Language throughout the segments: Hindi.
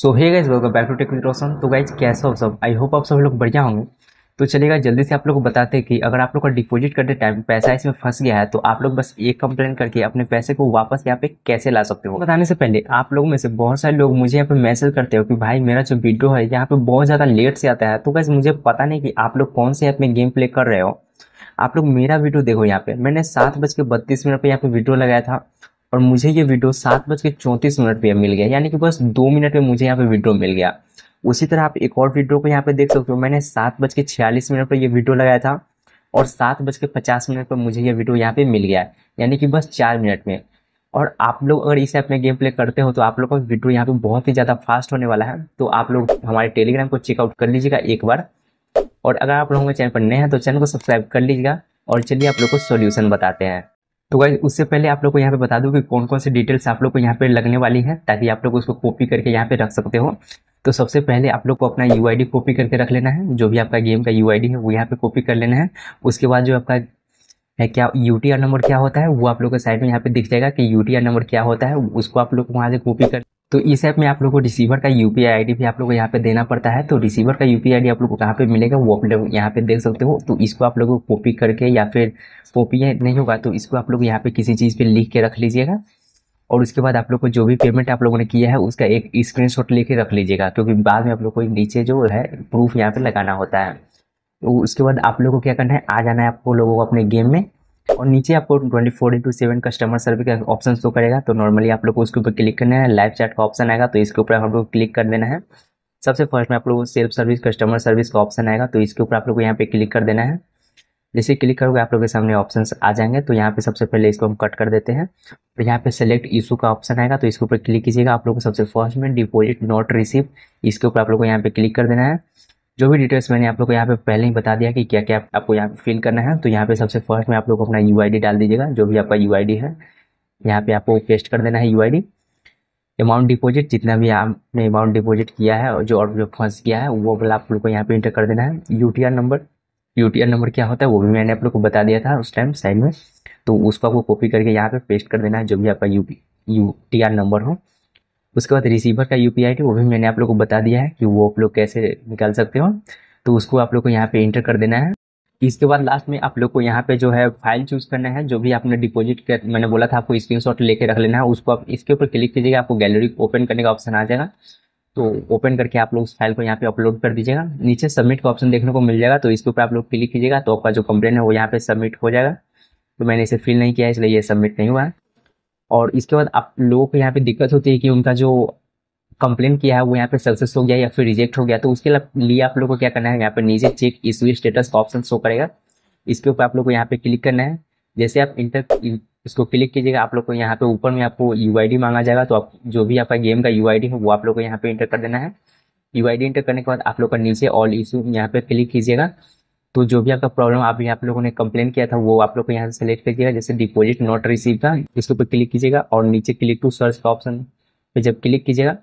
So hey guys, welcome back to tech with Roshan. तो गाइस कैसे हो सब? आई होप आप सब लोग बढ़िया होंगे। तो चलिएगा जल्दी से आप लोग को बताते हैं कि अगर आप लोग का डिपॉजिट करते टाइम पैसा इसमें फंस गया है तो आप लोग बस एक कंप्लेंट करके अपने पैसे को वापस यहाँ पे कैसे ला सकते हो। बताने से पहले आप लोग में से बहुत सारे लोग मुझे यहाँ पे मैसेज करते हो कि भाई मेरा जो वीडियो है यहाँ पे बहुत ज़्यादा लेट से आता है। तो गाइस मुझे पता नहीं कि आप लोग कौन से ऐप में गेम प्ले कर रहे हो। आप लोग मेरा वीडियो देखो, यहाँ पे मैंने 7:32 पर यहाँ पे वीडियो लगाया था और मुझे ये वीडियो 7:34 पे मिल गया, यानी कि बस 2 मिनट में मुझे यहाँ पे वीडियो मिल गया। उसी तरह आप एक और वीडियो को यहाँ पे देख सकते हो, मैंने 7:46 पर ये वीडियो लगाया था और 7:50 पर मुझे ये वीडियो यहाँ पे मिल गया, यानी कि बस 4 मिनट में। और आप लोग अगर इस ऐप में गेम प्ले करते हो तो आप लोग का वीडियो यहाँ पे बहुत ही ज़्यादा फास्ट होने वाला है। तो आप लोग हमारे टेलीग्राम को चेकआउट कर लीजिएगा एक बार, और अगर आप लोगों के चैनल पर नए हैं तो चैनल को सब्सक्राइब कर लीजिएगा। और चलिए आप लोग को सोल्यूशन बताते हैं। तो गाइस उससे पहले आप लोग को यहाँ पे बता दूँ कि कौन कौन सी डिटेल्स आप लोग को यहाँ पे लगने वाली है, ताकि आप लोग उसको कॉपी करके यहाँ पे रख सकते हो। तो सबसे पहले आप लोग को अपना यूआईडी कॉपी करके रख लेना है, जो भी आपका गेम का यूआईडी है वो यहाँ पे कॉपी कर लेना है। उसके बाद जो आपका है क्या यूटीआर नंबर क्या होता है वो आप लोग के साइड में यहाँ पे दिख जाएगा कि यूटीआर नंबर क्या होता है, उसको आप लोग वहाँ से कॉपी कर। तो इस ऐप में आप लोग को रिसीवर का यूपीआई आईडी भी आप लोग को यहाँ पे देना पड़ता है। तो रिसीवर का यूपीआई आईडी आप लोग को कहाँ पे मिलेगा वो आप लोग यहाँ पे देख सकते हो। तो इसको आप लोग को कॉपी करके, या फिर कॉपी नहीं होगा तो इसको आप लोग यहाँ पे किसी चीज़ पे लिख के रख लीजिएगा। और उसके बाद आप लोग को जो भी पेमेंट आप लोगों ने किया है उसका एक स्क्रीनशॉट लेके रख लीजिएगा, क्योंकि बाद में आप लोग को नीचे जो है प्रूफ यहाँ पे लगाना होता है। तो उसके बाद आप लोग को क्या करना है, आ जाना है आपको लोगों को अपने गेम में, और नीचे आपको 24/7 कस्टमर सर्विस का ऑप्शन शो करेगा। तो नॉर्मली आप लोग को उसके ऊपर क्लिक करना है, लाइव चैट का ऑप्शन आएगा तो इसके ऊपर आप लोग क्लिक कर देना है। सबसे फर्स्ट में आप लोग को सेल्फ सर्विस कस्टमर सर्विस का ऑप्शन आएगा तो इसके ऊपर आप लोग को यहाँ पे क्लिक कर देना है। जैसे क्लिक करोगे आप लोग के सामने ऑप्शन आ जाएंगे। तो यहाँ पे सबसे पहले इसको हम कट कर देते हैं, और यहाँ पे सेलेक्ट इशू का ऑप्शन आएगा तो इसके ऊपर क्लिक कीजिएगा। आप लोग को सबसे फर्स्ट में डिपॉजिट नॉट रिसीव, इसके ऊपर आप लोग को यहाँ पे क्लिक कर देना है। जो भी डिटेल्स मैंने आप लोग को यहाँ पे पहले ही बता दिया कि क्या क्या आपको यहाँ पे फिल करना है। तो यहाँ पे सबसे फर्स्ट में आप लोग अपना यूआईडी डाल दीजिएगा, जो भी आपका यूआईडी है यहाँ पे आपको पेस्ट कर देना है। यूआईडी, अमाउंट डिपॉजिट, जितना भी आपने अमाउंट डिपॉजिट किया है और जो फंस गया है वो आप लोग को यहाँ पे इंटर कर देना है। यूटीआर नंबर क्या होता है वो भी मैंने आप लोग को बता दिया था उस टाइम साइड में, तो उसको आपको कॉपी करके यहाँ पे पेस्ट कर देना है, जो भी आपका यूटीआर नंबर हो। उसके बाद रिसीवर का यूपीआई वो भी मैंने आप लोग को बता दिया है कि वो आप लोग कैसे निकाल सकते हो, तो उसको आप लोग को यहाँ पे इंटर कर देना है। इसके बाद लास्ट में आप लोग को यहाँ पे जो है फाइल चूज करना है, जो भी आपने डिपॉजिट किया मैंने बोला था आपको स्क्रीनशॉट लेके रख लेना है। उसको आप इसके ऊपर क्लिक कीजिएगा, आपको गैलरी ओपन करने का ऑप्शन आ जाएगा। तो ओपन करके आप लोग उस फाइल को यहाँ पे अपलोड कर दीजिएगा। नीचे सबमिट का ऑप्शन देखने को मिल जाएगा तो इसके ऊपर आप लोग क्लिक कीजिएगा तो आपका जो कंप्लेंट है वो यहाँ पे सबमिट हो जाएगा। तो मैंने इसे फिल नहीं किया इसलिए ये सबमिट नहीं हुआ है। और इसके बाद आप लोगों को यहाँ पे दिक्कत होती है कि उनका जो कंप्लेन किया है वो यहाँ पे सक्सेस हो गया या फिर रिजेक्ट हो गया। तो उसके लिए आप लोगों को क्या करना है, यहाँ पे नीचे चेक इशू स्टेटस का ऑप्शन शो करेगा, इसके ऊपर आप लोग को यहाँ पे क्लिक करना है। जैसे आप इंटर इसको क्लिक कीजिएगा आप लोग को यहाँ पे ऊपर में आपको यूआईडी मांगा जाएगा, तो आप जो भी आपका गेम का यूआईडी है वो आप लोग को यहाँ पे इंटर कर देना है। यूआईडी इंटर करने के बाद आप लोग का नीचे ऑल इशू यहाँ पे क्लिक कीजिएगा। तो जो भी आपका प्रॉब्लम आप लोगों ने कंप्लेन किया था वो आप लोग को यहाँ से सेलेक्ट कीजिएगा, जैसे डिपॉजिट नॉट रिसीव था इसके ऊपर क्लिक कीजिएगा। और नीचे क्लिक टू सर्च का ऑप्शन पे जब क्लिक कीजिएगा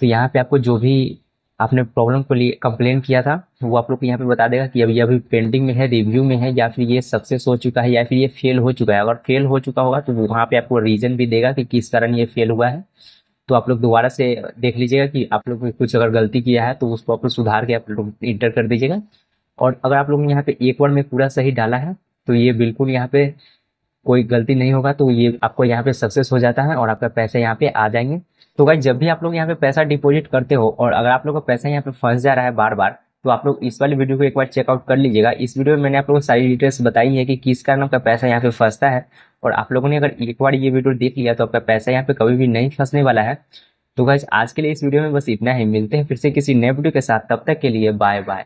तो यहाँ पे आपको जो भी आपने प्रॉब्लम को लिए कंप्लेन किया था वो आप लोग को यहाँ पे बता देगा कि अभी पेंडिंग में है, रिव्यू में है, या फिर ये सक्सेस हो चुका है, या फिर ये फेल हो चुका है। अगर फेल हो चुका होगा तो वहाँ पर आपको रीज़न भी देगा कि किस कारण ये फेल हुआ है। तो आप लोग दोबारा से देख लीजिएगा कि आप लोग ने कुछ अगर गलती किया है तो उसको आप लोग सुधार के आप लोग इंटर कर दीजिएगा। और अगर आप लोग ने यहाँ पे एक बार में पूरा सही डाला है तो ये बिल्कुल यहाँ पे कोई गलती नहीं होगा, तो ये आपको यहाँ पे सक्सेस हो जाता है और आपका पैसे यहाँ पे आ जाएंगे। तो गाइस जब भी आप लोग यहाँ पे पैसा डिपॉजिट करते हो और अगर आप लोग का पैसा यहाँ पे फंस जा रहा है बार बार, तो आप लोग इस वाले वीडियो को एक बार चेकआउट कर लीजिएगा। इस वीडियो में मैंने आप लोगों को सारी डिटेल्स बताई है कि किस कारण आपका पैसा यहाँ पे फंसता है, और आप लोगों ने अगर एक बार ये वीडियो देख लिया तो आपका पैसा यहाँ पे कभी भी नहीं फंसने वाला है। तो गाइस आज के लिए इस वीडियो में बस इतना ही, मिलते हैं फिर से किसी नए वीडियो के साथ, तब तक के लिए बाय बाय।